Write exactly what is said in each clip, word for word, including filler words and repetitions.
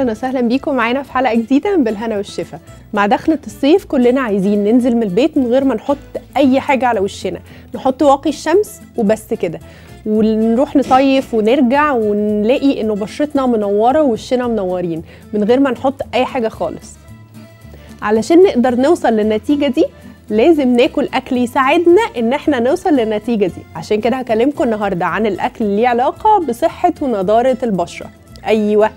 اهلا وسهلا بيكم معانا في حلقه جديده من بالهنا والشفا. مع دخله الصيف كلنا عايزين ننزل من البيت من غير ما نحط اي حاجه على وشنا، نحط واقي الشمس وبس كده، ونروح نصيف ونرجع ونلاقي انه بشرتنا منوره ووشنا منورين من غير ما نحط اي حاجه خالص. علشان نقدر نوصل للنتيجه دي لازم ناكل اكل يساعدنا ان احنا نوصل للنتيجه دي. عشان كده هكلمكم النهارده عن الاكل اللي ليه علاقه بصحه ونضاره البشره. ايوه،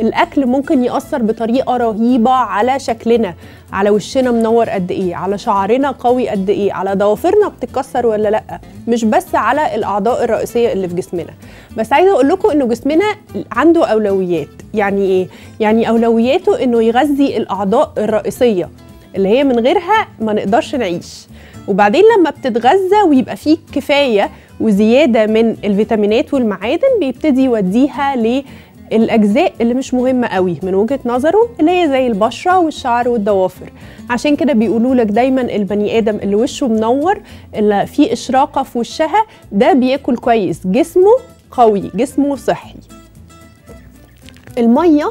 الاكل ممكن يأثر بطريقه رهيبه على شكلنا، على وشنا منور قد ايه، على شعرنا قوي قد ايه، على ضوافرنا بتتكسر ولا لا، مش بس على الاعضاء الرئيسيه اللي في جسمنا. بس عايزه اقول لكم انه جسمنا عنده اولويات. يعني ايه؟ يعني اولوياته انه يغذي الاعضاء الرئيسيه اللي هي من غيرها ما نقدرش نعيش. وبعدين لما بتتغذى ويبقى فيه كفايه وزياده من الفيتامينات والمعادن بيبتدي يوديها ل الأجزاء اللي مش مهمة قوي من وجهة نظره، اللي هي زي البشرة والشعر والضوافر. عشان كده بيقولوا لك دايما البني آدم اللي وشه منور، اللي فيه إشراقة في وشها، ده بياكل كويس، جسمه قوي، جسمه صحي. المية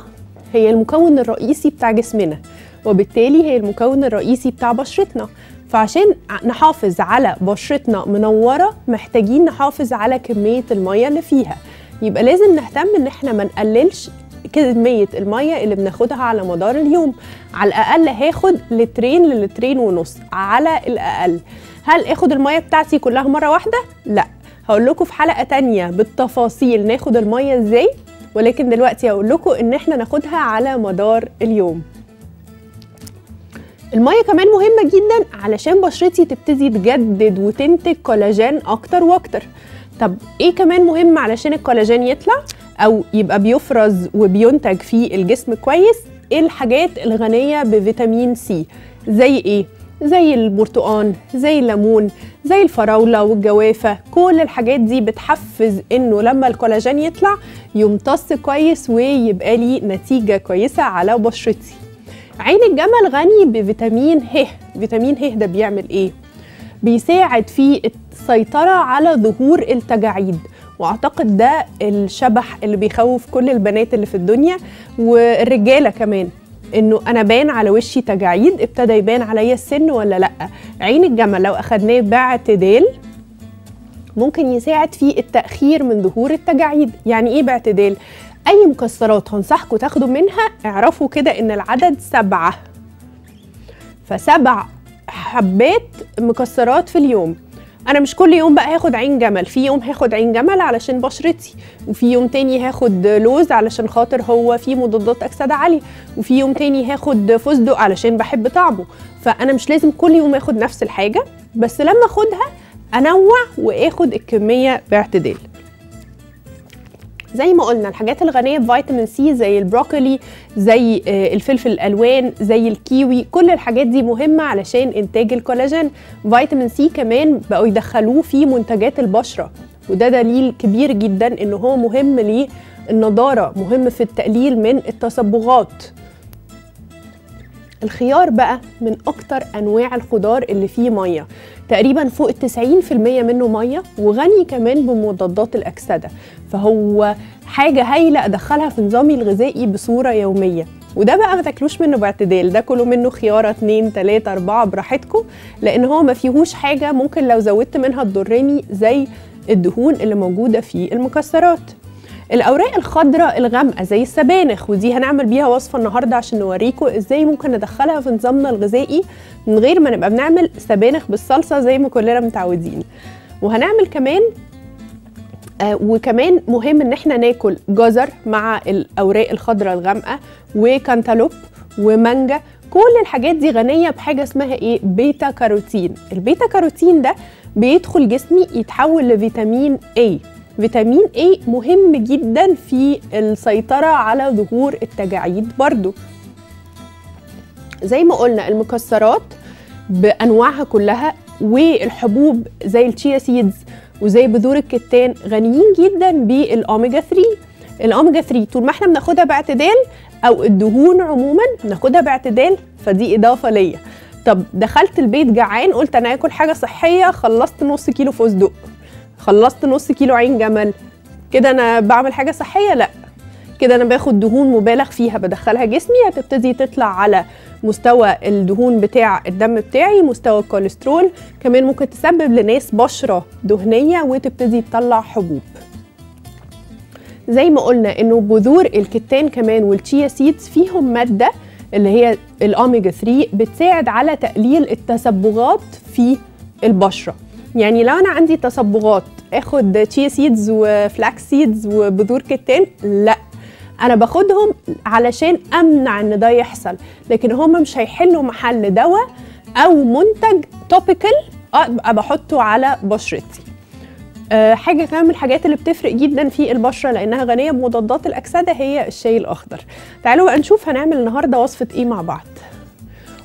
هي المكون الرئيسي بتاع جسمنا، وبالتالي هي المكون الرئيسي بتاع بشرتنا. فعشان نحافظ على بشرتنا منورة محتاجين نحافظ على كمية المية اللي فيها. يبقى لازم نهتم ان احنا ما نقللش كميه الميه اللي بناخدها على مدار اليوم. على الاقل هاخد لترين للترين ونص على الاقل. هل اخد الميه بتاعتي كلها مره واحده؟ لا، هقول لكم في حلقه تانية بالتفاصيل ناخد الميه ازاي، ولكن دلوقتي هقول لكم ان احنا ناخدها على مدار اليوم. الميه كمان مهمه جدا علشان بشرتي تبتدي تجدد وتنتج كولاجين اكتر واكتر. طب ايه كمان مهم علشان الكولاجين يطلع او يبقى بيفرز وبينتج في الجسم كويس؟ ايه الحاجات الغنيه بفيتامين سي؟ زي ايه؟ زي البرتقان، زي الليمون، زي الفراوله والجوافه. كل الحاجات دي بتحفز انه لما الكولاجين يطلع يمتص كويس ويبقى لي نتيجه كويسه على بشرتي. عين الجمل غني بفيتامين ه. فيتامين ه ده بيعمل ايه؟ بيساعد في السيطرة على ظهور التجاعيد، واعتقد ده الشبح اللي بيخوف كل البنات اللي في الدنيا والرجالة كمان، انه انا بان على وشي تجاعيد، ابتدى يبان عليا السن ولا لا. عين الجمل لو اخدناه باعتدال ممكن يساعد في التأخير من ظهور التجاعيد. يعني ايه باعتدال؟ اي مكسرات هنصحكم تاخدوا منها اعرفوا كده ان العدد سبعة، فسبع حبات مكسرات في اليوم. انا مش كل يوم بقى هاخد عين جمل، في يوم هاخد عين جمل علشان بشرتي، وفي يوم تاني هاخد لوز علشان خاطر هو فيه مضادات اكسده عاليه، وفي يوم تاني هاخد فستق علشان بحب طعمه. فانا مش لازم كل يوم اخد نفس الحاجه، بس لما اخدها انوع واخد الكميه باعتدال. زي ما قلنا الحاجات الغنيه بفيتامين سي زي البروكولي، زي الفلفل الالوان، زي الكيوي، كل الحاجات دي مهمه علشان انتاج الكولاجين. فيتامين سي كمان بقوا يدخلوه في منتجات البشره، وده دليل كبير جدا ان هو مهم للنضاره، مهم في التقليل من التصبغات. الخيار بقى من اكتر انواع الخضار اللي فيه ميه، تقريبا فوق التسعين في المية منه ميه، وغني كمان بمضادات الاكسده، فهو حاجه هايله ادخلها في نظامي الغذائي بصوره يوميه. وده بقى ما تاكلوش منه باعتدال، ده كله منه خياره اتنين تلاتة اربعة براحتكم، لان هو ما فيهوش حاجه ممكن لو زودت منها تضرني زي الدهون اللي موجوده في المكسرات. الاوراق الخضراء الغامقه زي السبانخ، ودي هنعمل بيها وصفه النهارده عشان نوريكم ازاي ممكن ندخلها في نظامنا الغذائي من غير ما نبقى بنعمل سبانخ بالصلصه زي ما كلنا متعودين. وهنعمل كمان آه وكمان مهم ان احنا ناكل جزر مع الاوراق الخضراء الغامقه، وكانتالوب ومانجا. كل الحاجات دي غنيه بحاجه اسمها ايه؟ بيتا كاروتين. البيتا كاروتين ده بيدخل جسمي يتحول لفيتامين اي. فيتامين اي مهم جدا في السيطرة على ظهور التجاعيد برضو. زي ما قلنا المكسرات بأنواعها كلها، والحبوب زي التشيا سيدز وزي بذور الكتان غنيين جدا بالأوميجا ثلاثة. الأوميجا ثلاثة طول ما احنا بناخدها باعتدال، أو الدهون عموما بناخدها باعتدال، فدي إضافة ليا. طب دخلت البيت جعان قلت أنا هاكل حاجة صحية، خلصت نص كيلو فستق، خلصت نص كيلو عين جمل، كده انا بعمل حاجه صحيه؟ لا، كده انا باخد دهون مبالغ فيها بدخلها جسمي، هتبتدي تطلع على مستوى الدهون بتاع الدم بتاعي، مستوى الكوليسترول، كمان ممكن تسبب لناس بشرة دهنية وتبتدي تطلع حبوب. زي ما قلنا انه بذور الكتان كمان والتشيا سيدز فيهم مادة اللي هي الاوميجا ثلاثة بتساعد على تقليل التصبغات في البشرة. يعني لو انا عندي تصبغات اخد تشيا سيدز وفلاكس سيدز وبذور كتان؟ لا، انا باخدهم علشان امنع ان ده يحصل، لكن هما مش هيحلوا محل دواء او منتج توبيكال ابقى بحطه على بشرتي. أه حاجه كمان من الحاجات اللي بتفرق جدا في البشره لانها غنيه بمضادات الاكسده هي الشاي الاخضر. تعالوا بقى نشوف هنعمل النهارده وصفه ايه مع بعض.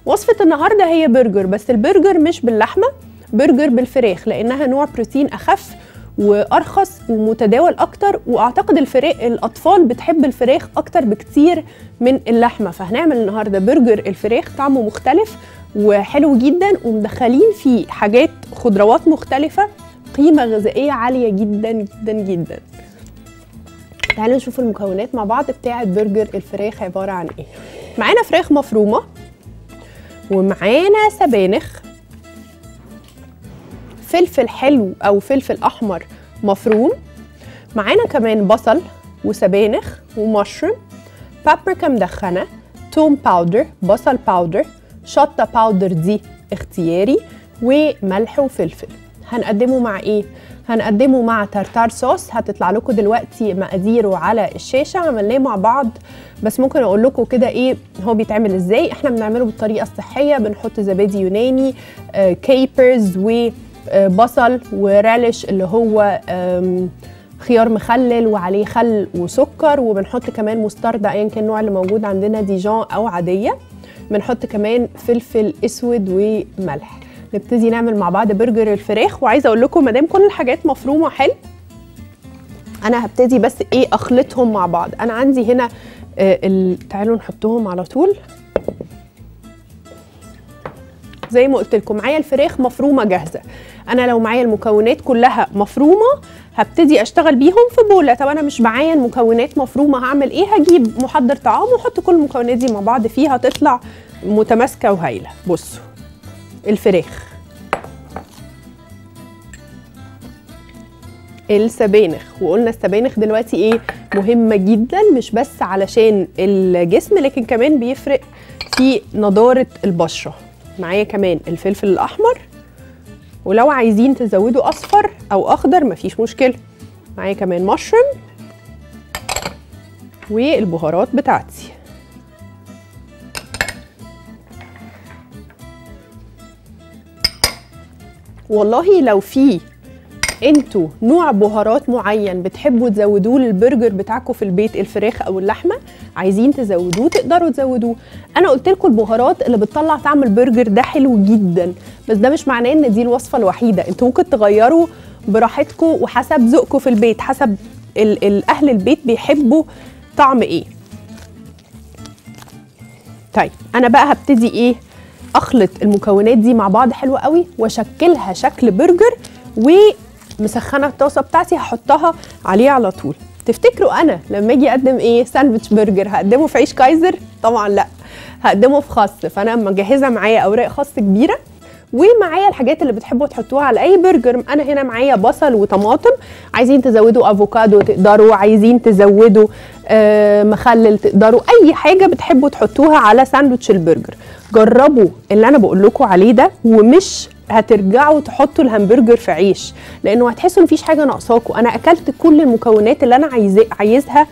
وصفه النهارده هي برجر، بس البرجر مش باللحمه، برجر بالفراخ لانها نوع بروتين اخف وارخص ومتداول اكتر، واعتقد الفراخ الاطفال بتحب الفراخ اكتر بكتير من اللحمه، فهنعمل النهارده برجر الفراخ طعمه مختلف وحلو جدا ومدخلين فيه حاجات خضروات مختلفه، قيمه غذائيه عاليه جدا جدا جدا. تعالوا نشوف المكونات مع بعض بتاعه برجر الفراخ عباره عن ايه. معانا فراخ مفرومه ومعانا سبانخ، فلفل حلو او فلفل احمر مفروم، معانا كمان بصل وسبانخ ومشروم، بابريكا مدخنه، توم باودر، بصل باودر، شطه باودر دي اختياري، وملح وفلفل. هنقدمه مع ايه؟ هنقدمه مع تارتار صوص، هتطلع لكم دلوقتي مقاديره على الشاشه، عملناه مع بعض بس ممكن اقول لكم كده ايه هو بيتعمل ازاي. احنا بنعمله بالطريقه الصحيه، بنحط زبادي يوناني، آه كيبرز و بصل ورالش اللي هو خيار مخلل وعليه خل وسكر، وبنحط كمان مستردة ايا كان النوع اللي موجود عندنا ديجون او عاديه، بنحط كمان فلفل اسود وملح. نبتدي نعمل مع بعض برجر الفراخ، وعايزه اقول لكم ما دام كل الحاجات مفرومه حلو انا هبتدي بس ايه اخلطهم مع بعض. انا عندي هنا آه تعالوا نحطهم على طول. زي ما قلت لكم معايا الفراخ مفرومه جاهزه، انا لو معايا المكونات كلها مفرومه هبتدي اشتغل بيهم في بوله. طب انا مش معايا المكونات مفرومه هعمل ايه؟ هجيب محضر طعام واحط كل المكونات دي مع بعض فيها هتطلع متماسكه وهايله. بصوا الفراخ، السبانخ، وقلنا السبانخ دلوقتي ايه مهمه جدا مش بس علشان الجسم لكن كمان بيفرق في نضاره البشره. معايا كمان الفلفل الاحمر، ولو عايزين تزودوا اصفر او اخضر مفيش مشكله. معايا كمان مشروم والبهارات بتاعتي. والله لو في انتوا نوع بهارات معين بتحبوا تزودوه للبرجر بتاعكم في البيت، الفراخ او اللحمه، عايزين تزودوه تقدروا تزودوه. انا قلت لكم البهارات اللي بتطلع طعم البرجر ده حلو جدا، بس ده مش معناه ان دي الوصفه الوحيده، انتوا ممكن تغيروا براحتكم وحسب ذوقكم في البيت، حسب ال ال اهل البيت بيحبوا طعم ايه. طيب انا بقى هبتدي ايه اخلط المكونات دي مع بعض حلوه قوي واشكلها شكل برجر، و مسخنه الطاسه بتاعتي هحطها عليه على طول. تفتكروا انا لما اجي اقدم ايه ساندوتش برجر هقدمه في عيش كايزر؟ طبعا لا، هقدمه في خس. فانا مجهزه معايا اوراق خس كبيره ومعايا الحاجات اللي بتحبوا تحطوها على اي برجر. انا هنا معايا بصل وطماطم، عايزين تزودوا افوكادو تقدروا، عايزين تزودوا آه مخلل تقدروا، اي حاجه بتحبوا تحطوها على ساندوتش البرجر. جربوا اللي انا بقول لكم عليه ده، ومش هترجعوا تحطوا الهامبرجر في عيش لانه هتحسوا مفيش حاجه ناقصاكوا. انا اكلت كل المكونات اللي انا عايزها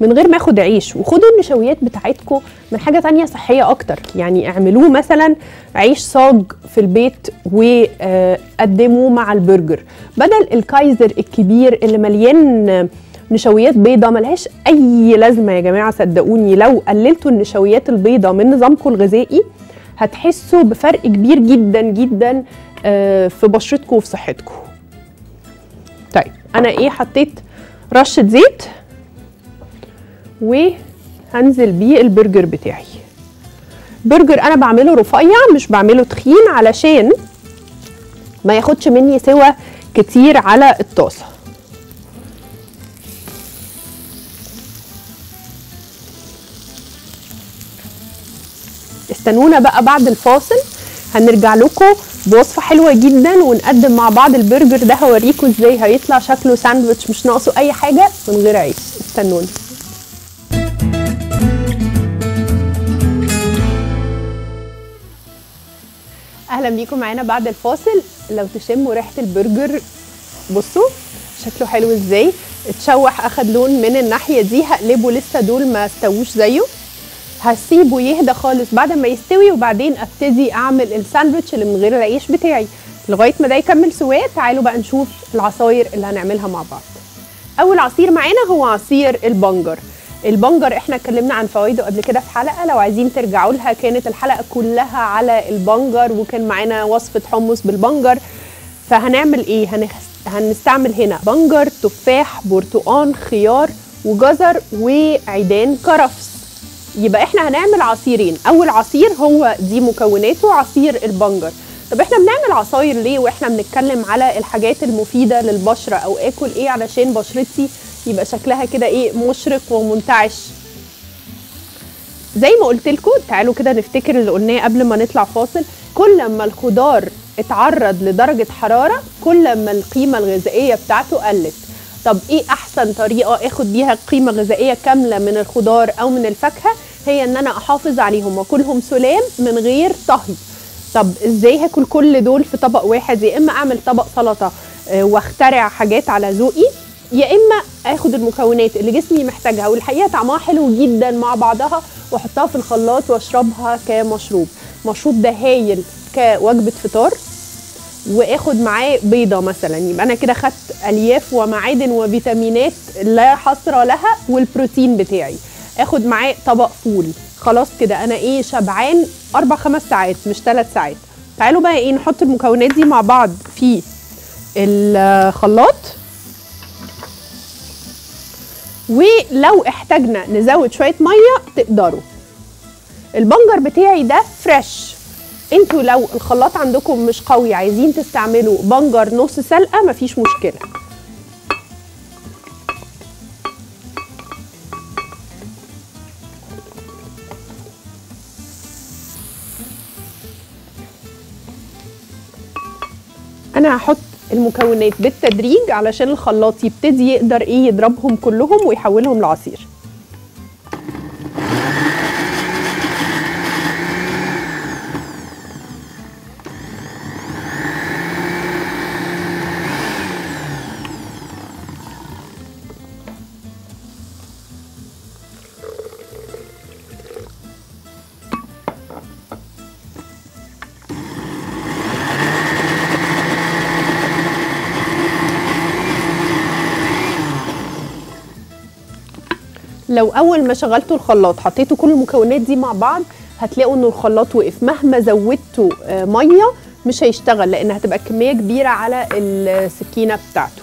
من غير ما اخد عيش. وخدوا النشويات بتاعتكم من حاجه ثانيه صحيه اكتر، يعني اعملوه مثلا عيش صاج في البيت وقدموه مع البرجر بدل الكايزر الكبير اللي مليان نشويات بيضه ملهاش اي لازمه يا جماعه. صدقوني لو قللتوا النشويات البيضه من نظامكم الغذائي هتحسوا بفرق كبير جدا جدا في بشرتكم وفي صحتكم. طيب انا ايه حطيت رشه زيت وهنزل بيه البرجر بتاعي. برجر انا بعمله رفيع مش بعمله تخين علشان ما ياخدش مني سوى كتير على الطاسه. استنونا بقى بعد الفاصل، هنرجع لكم بوصفه حلوه جدا ونقدم مع بعض البرجر ده، هوريكم ازاي هيطلع شكله ساندوتش مش ناقصه اي حاجه من غير عيش. استنونا. اهلا بيكم معانا بعد الفاصل. لو تشموا ريحه البرجر بصوا شكله حلو ازاي، اتشوح اخد لون من الناحيه دي. هقلبه لسه، دول ما استووش زيه، هسيبه يهدى خالص بعد ما يستوي وبعدين ابتدي اعمل الساندوتش اللي من غير العيش بتاعي. لغايه ما ده يكمل سواه تعالوا بقى نشوف العصاير اللي هنعملها مع بعض. اول عصير معانا هو عصير البنجر. البنجر احنا اتكلمنا عن فوائده قبل كده في حلقه، لو عايزين ترجعوا لها كانت الحلقه كلها على البنجر وكان معانا وصفه حمص بالبنجر. فهنعمل ايه؟ هنستعمل هنا بنجر، تفاح، برتقان، خيار وجزر وعيدان كرفس. يبقى احنا هنعمل عصيرين، اول عصير هو دي مكوناته عصير البنجر. طب احنا بنعمل عصاير ليه واحنا بنتكلم على الحاجات المفيده للبشره او اكل ايه علشان بشرتي يبقى شكلها كده ايه مشرق ومنتعش؟ زي ما قلت لكم تعالوا كده نفتكر اللي قلناه قبل ما نطلع فاصل. كل ما الخضار اتعرض لدرجه حراره كل ما القيمه الغذائيه بتاعته قلت. طب ايه احسن طريقه اخد بيها قيمه غذائيه كامله من الخضار او من الفاكهه؟ هي ان انا احافظ عليهم واكلهم سلام من غير طهي. طب ازاي هاكل كل دول في طبق واحد؟ يا اما اعمل طبق سلطه واخترع حاجات على ذوقي، يا اما اخد المكونات اللي جسمي محتاجها والحقيقه طعمها حلو جدا مع بعضها واحطها في الخلاط واشربها كمشروب. مشروب ده هايل كوجبه فطار، واخد معاه بيضه مثلا، يبقى انا كده خدت الياف ومعادن وفيتامينات لا حصر لها والبروتين بتاعي. اخد معاه طبق فول، خلاص كده انا ايه شبعان اربع خمس ساعات مش ثلاث ساعات. تعالوا بقى ايه نحط المكونات دي مع بعض في الخلاط، ولو احتاجنا نزود شويه ميه تقدروا. البنجر بتاعي ده فريش، انتوا لو الخلاط عندكم مش قوي عايزين تستعملوا بنجر نص سلقه مفيش مشكله. انا هحط المكونات بالتدريج علشان الخلاط يبتدي يقدر ايه يضربهم كلهم ويحولهم لعصير. لو اول ما شغلتوا الخلاط حطيتوا كل المكونات دي مع بعض هتلاقوا ان الخلاط وقف، مهما زودتوا ميه مش هيشتغل لان هتبقى كميه كبيره على السكينه بتاعته.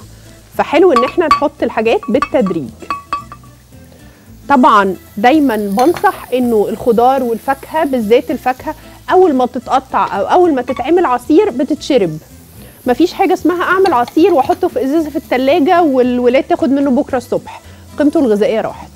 فحلو ان احنا نحط الحاجات بالتدريج. طبعا دايما بنصح انه الخضار والفاكهه بالذات الفاكهه اول ما تتقطع او اول ما تتعمل عصير بتتشرب، مفيش حاجه اسمها اعمل عصير واحطه في ازازه في التلاجة والولاد تاخد منه بكره الصبح، قيمته الغذائيه راحت.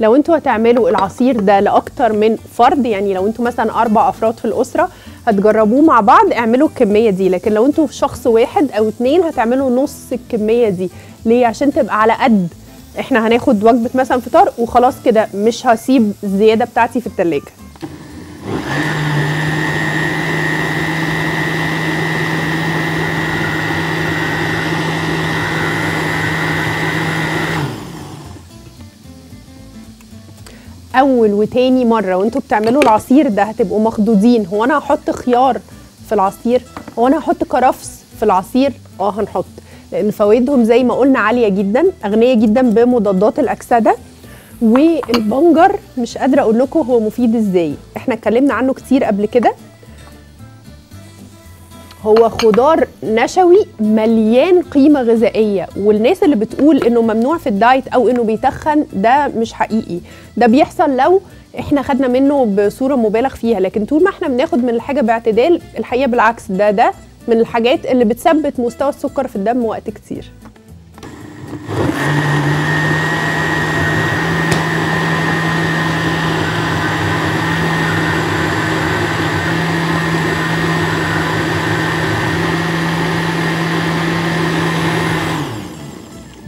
لو انتوا هتعملوا العصير ده لاكتر من فرد، يعني لو انتوا مثلا اربع افراد في الاسره هتجربوه مع بعض اعملوا الكميه دي، لكن لو انتوا شخص واحد او اتنين هتعملوا نص الكميه دي. ليه؟ عشان تبقى على قد، احنا هناخد وجبه مثلا فطار وخلاص كده مش هسيب الزياده بتاعتي في التلاجة. اول وتاني مره وانتوا بتعملوا العصير ده هتبقوا مخضوضين، هو انا هحط خيار في العصير؟ هو انا هحط كرفس في العصير؟ اه هنحط، لان فوائدهم زي ما قلنا عاليه جدا، اغنيه جدا بمضادات الاكسده. والبنجر مش قادره اقول لكم هو مفيد ازاي، احنا اتكلمنا عنه كتير قبل كده. هو خضار نشوي مليان قيمه غذائيه، والناس اللي بتقول انه ممنوع في الدايت او انه بيتخن ده مش حقيقي. ده بيحصل لو احنا خدنا منه بصوره مبالغ فيها، لكن طول ما احنا بناخد من الحاجه باعتدال الحقيقه بالعكس ده ده من الحاجات اللي بتثبت مستوى السكر في الدم وقت كتير.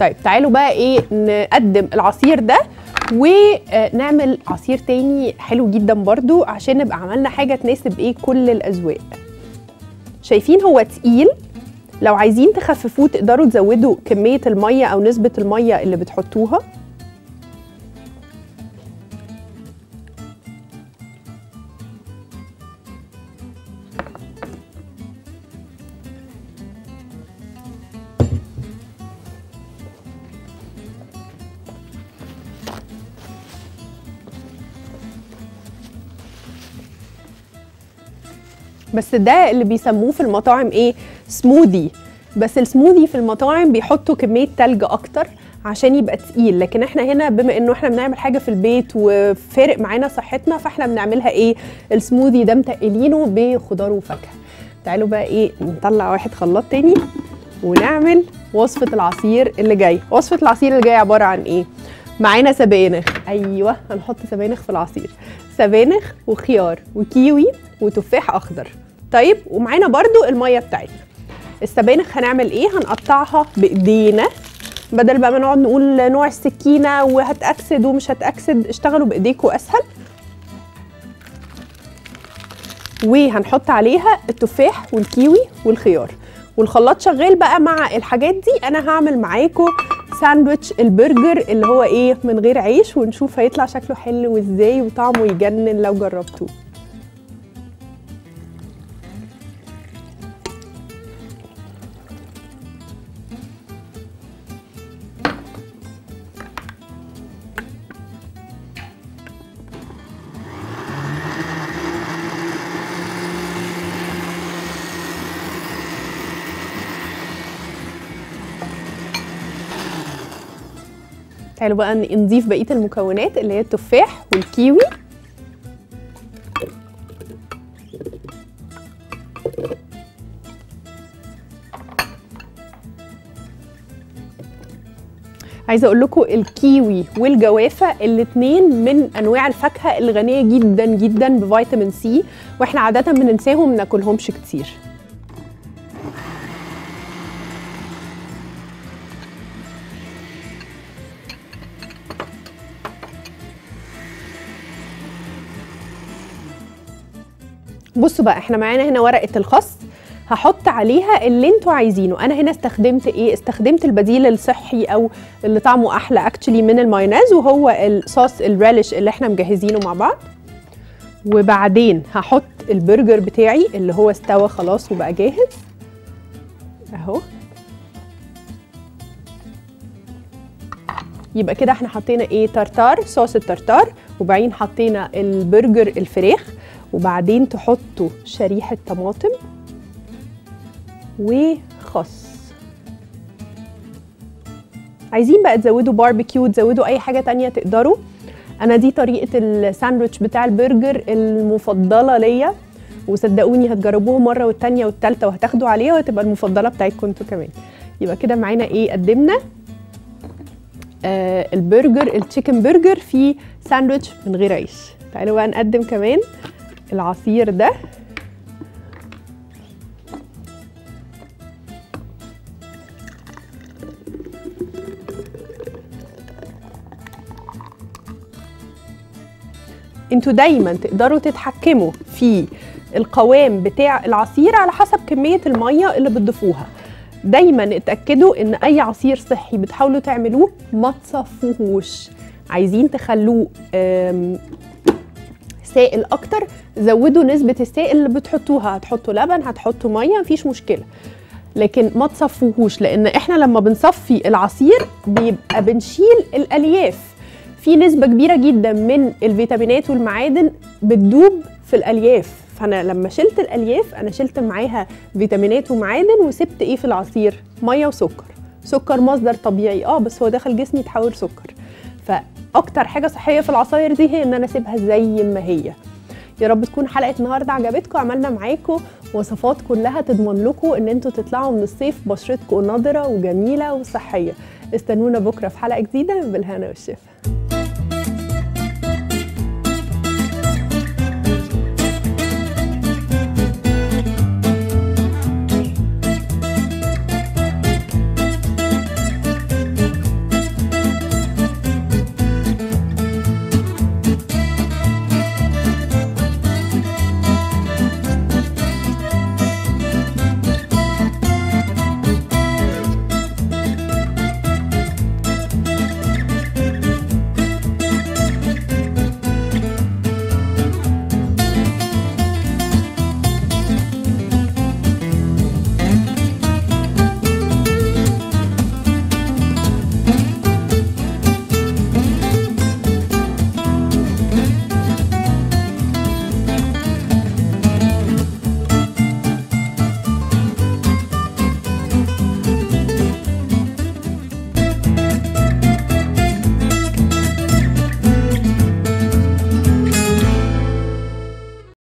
طيب تعالوا بقى ايه نقدم العصير ده ونعمل عصير تاني حلو جدا برضو عشان نبقى عملنا حاجه تناسب ايه كل الاذواق. شايفين هو تقيل، لو عايزين تخففوه تقدروا تزودوا كميه الميه او نسبه الميه اللي بتحطوها. بس ده اللي بيسموه في المطاعم ايه سموذي، بس السموذي في المطاعم بيحطوا كميه تلج اكتر عشان يبقى تقيل، لكن احنا هنا بما انه احنا بنعمل حاجه في البيت وفارق معانا صحتنا فاحنا بنعملها ايه السموذي ده متقلينه بخضار وفاكهه. تعالوا بقى ايه نطلع واحد خلاط تاني ونعمل وصفه العصير اللي جاي. وصفه العصير اللي جاي عباره عن ايه؟ معانا سبانخ، ايوه هنحط سبانخ في العصير، سبانخ وخيار وكيوي وتفاح اخضر. طيب ومعانا برضو الميه بتاعتنا. السبانخ هنعمل ايه؟ هنقطعها بايدينا بدل بقى ما نقعد نقول نوع السكينه وهتاكسد ومش هتاكسد، اشتغلوا بايديكم اسهل. وهنحط عليها التفاح والكيوي والخيار والخلاط شغال بقى مع الحاجات دي. انا هعمل معاكم ساندويتش البرجر اللي هو ايه من غير عيش ونشوف هيطلع شكله حلو ازاي وطعمه يجنن لو جربتوه. تعالوا بقى نضيف بقيه المكونات اللي هي التفاح والكيوي عايزه اقول لكم الكيوي والجوافه الاثنين من انواع الفاكهه الغنيه جدا جدا بفيتامين سي واحنا عاده بننساهم ما ناكلهمش كتير. بصوا بقى احنا معانا هنا ورقه الخس هحط عليها اللي انتوا عايزينه. انا هنا استخدمت ايه؟ استخدمت البديل الصحي او اللي طعمه احلى اكشلي من المايونيز وهو الصوص الريليش اللي احنا مجهزينه مع بعض. وبعدين هحط البرجر بتاعي اللي هو استوى خلاص وبقى جاهز اهو. يبقى كده احنا حطينا ايه تارتار صوص التارتار وبعدين حطينا البرجر الفراخ وبعدين تحطوا شريحة طماطم وخس. عايزين بقى تزودوا باربيكيو تزودوا اي حاجة تانية تقدروا. انا دي طريقة الساندويتش بتاع البرجر المفضلة ليا وصدقوني هتجربوه مرة والتانية والتالتة وهتاخدوا عليها وهتبقى المفضلة بتاعتكم انتوا كمان. يبقى كده معانا ايه قدمنا آه البرجر التشيكن برجر في ساندويتش من غير عيش. تعالوا بقى نقدم كمان العصير ده. انتوا دايما تقدروا تتحكموا في القوام بتاع العصير على حسب كمية المية اللي بتضيفوها. دايما اتأكدوا ان اي عصير صحي بتحاولوا تعملوه ما تصفوهوش، عايزين تخلوه سائل اكتر زودوا نسبه السائل اللي بتحطوها. هتحطوا لبن هتحطوا ميه مفيش مشكله، لكن ما تصفوهوش لان احنا لما بنصفي العصير بيبقى بنشيل الالياف. في نسبه كبيره جدا من الفيتامينات والمعادن بتدوب في الالياف، فانا لما شلت الالياف انا شلت معاها فيتامينات ومعادن وسبت ايه في العصير؟ ميه وسكر. سكر مصدر طبيعي اه بس هو دخل جسمي اتحول سكر، فاكتر حاجه صحيه في العصاير دي هي ان انا اسيبها زي ما هي. يا رب تكون حلقه النهارده عجبتكم، عملنا معاكم وصفات كلها تضمن لكم ان انتوا تطلعوا من الصيف بشرتكم ناضره وجميله وصحيه. استنونا بكره في حلقه جديده من بالهنا والشفا.